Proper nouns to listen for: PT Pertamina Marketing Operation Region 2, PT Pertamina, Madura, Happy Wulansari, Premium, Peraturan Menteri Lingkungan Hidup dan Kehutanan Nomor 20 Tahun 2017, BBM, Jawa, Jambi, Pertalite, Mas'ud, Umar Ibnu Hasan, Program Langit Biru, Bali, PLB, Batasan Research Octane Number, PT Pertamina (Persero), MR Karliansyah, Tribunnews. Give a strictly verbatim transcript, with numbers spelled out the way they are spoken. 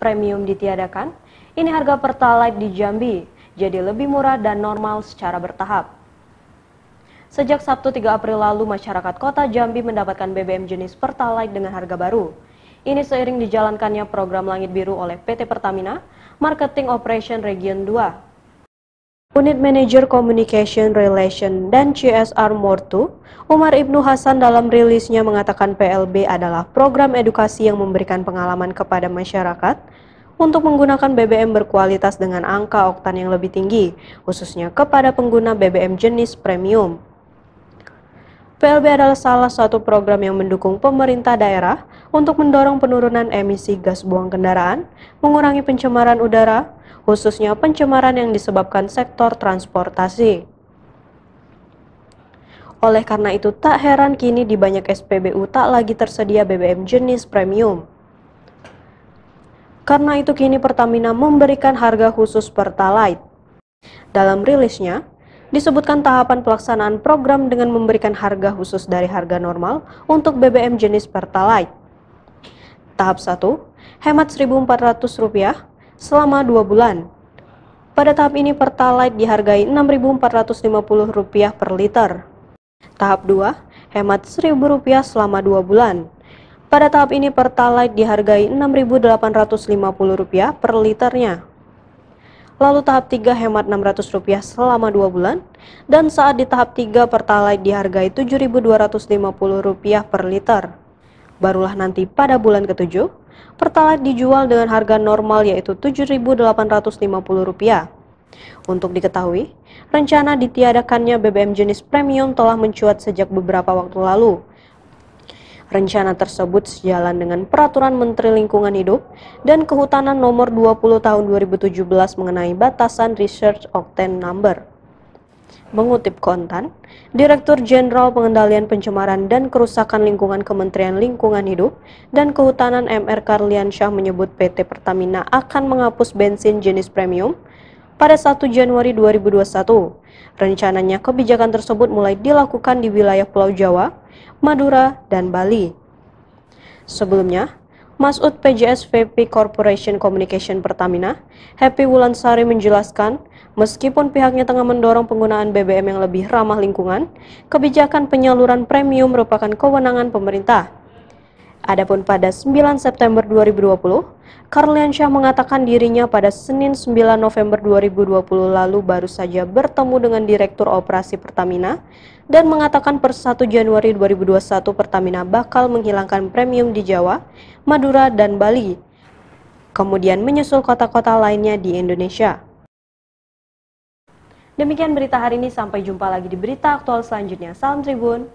premium ditiadakan, ini harga Pertalite di Jambi jadi lebih murah dan normal secara bertahap. Sejak Sabtu tiga April lalu, masyarakat kota Jambi mendapatkan B B M jenis Pertalite dengan harga baru. Ini seiring dijalankannya program Langit Biru oleh P T Pertamina Marketing Operation Region dua. Unit Manager Communication Relation dan C S R Mortu, Umar Ibnu Hasan dalam rilisnya mengatakan P L B adalah program edukasi yang memberikan pengalaman kepada masyarakat untuk menggunakan B B M berkualitas dengan angka oktan yang lebih tinggi, khususnya kepada pengguna B B M jenis premium. P L B adalah salah satu program yang mendukung pemerintah daerah untuk mendorong penurunan emisi gas buang kendaraan, mengurangi pencemaran udara, khususnya pencemaran yang disebabkan sektor transportasi. Oleh karena itu, tak heran kini di banyak S P B U tak lagi tersedia B B M jenis premium. Karena itu, kini Pertamina memberikan harga khusus Pertalite. Dalam rilisnya, disebutkan tahapan pelaksanaan program dengan memberikan harga khusus dari harga normal untuk B B M jenis Pertalite. Tahap satu, hemat seribu empat ratus rupiah. Selama dua bulan. Pada tahap ini Pertalite dihargai enam ribu empat ratus lima puluh rupiah per liter. Tahap dua, hemat seribu rupiah selama dua bulan. Pada tahap ini Pertalite dihargai enam ribu delapan ratus lima puluh rupiah per liternya. Lalu tahap tiga, hemat enam ratus rupiah selama dua bulan, dan saat di tahap tiga Pertalite dihargai tujuh ribu dua ratus lima puluh rupiah per liter. Barulah nanti pada bulan ketujuh Pertalite dijual dengan harga normal yaitu tujuh ribu delapan ratus lima puluh rupiah. Untuk diketahui, rencana ditiadakannya B B M jenis premium telah mencuat sejak beberapa waktu lalu. Rencana tersebut sejalan dengan Peraturan Menteri Lingkungan Hidup dan Kehutanan Nomor dua puluh Tahun dua ribu tujuh belas mengenai Batasan Research Octane Number. Mengutip kontan, Direktur Jenderal Pengendalian Pencemaran dan Kerusakan Lingkungan Kementerian Lingkungan Hidup dan Kehutanan M R Karliansyah menyebut P T Pertamina akan menghapus bensin jenis premium pada satu Januari dua ribu dua puluh satu. Rencananya kebijakan tersebut mulai dilakukan di wilayah Pulau Jawa, Madura, dan Bali. Sebelumnya, Mas'ud P J S V P Corporation Communication Pertamina, Happy Wulansari menjelaskan, meskipun pihaknya tengah mendorong penggunaan B B M yang lebih ramah lingkungan, kebijakan penyaluran premium merupakan kewenangan pemerintah. Adapun pada sembilan September dua ribu dua puluh, Karliansyah mengatakan dirinya pada Senin sembilan November dua ribu dua puluh lalu baru saja bertemu dengan Direktur Operasi Pertamina dan mengatakan per satu Januari dua ribu dua puluh satu Pertamina bakal menghilangkan premium di Jawa, Madura, dan Bali, kemudian menyusul kota-kota lainnya di Indonesia. Demikian berita hari ini, sampai jumpa lagi di berita aktual selanjutnya. Salam Tribun.